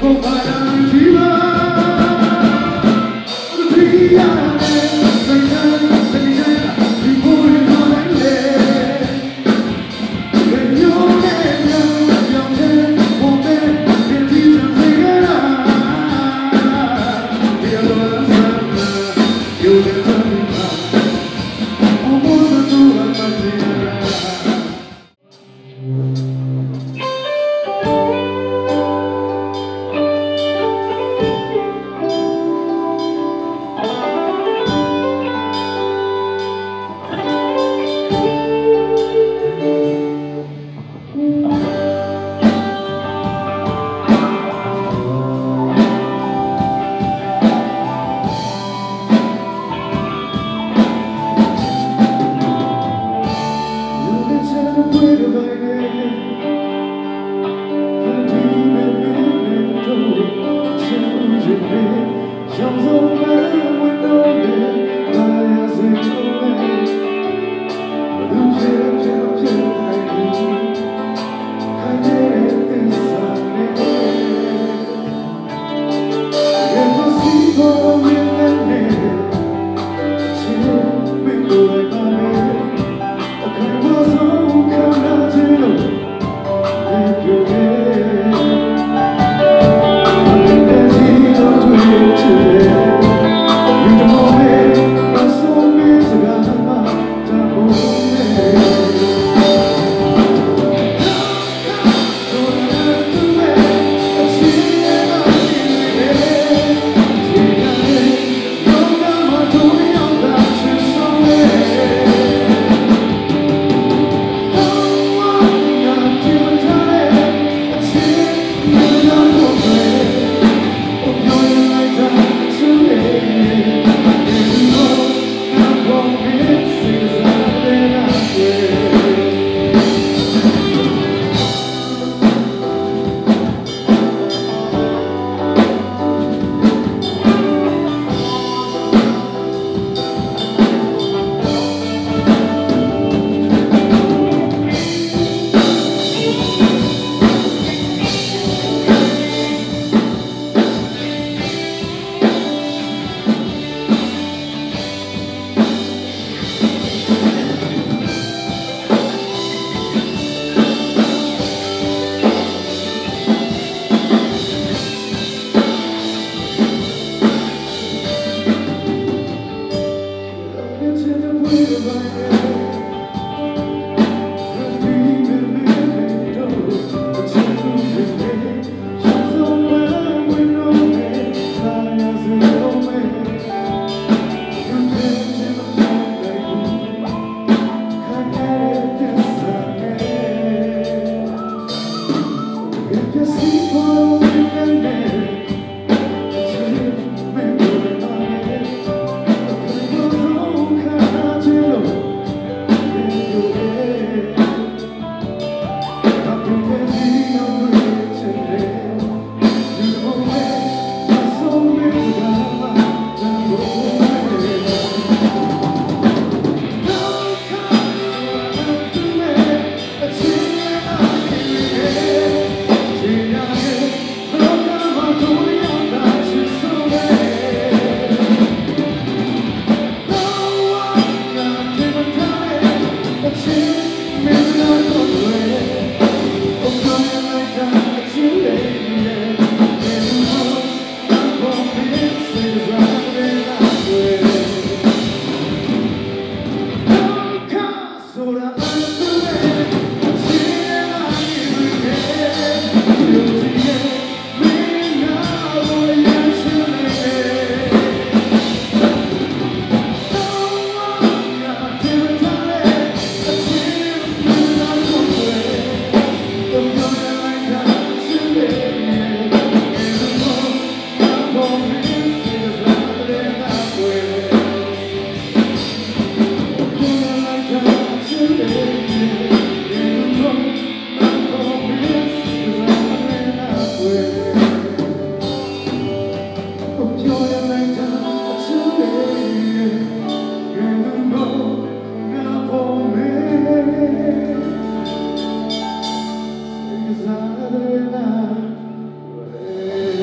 Another night.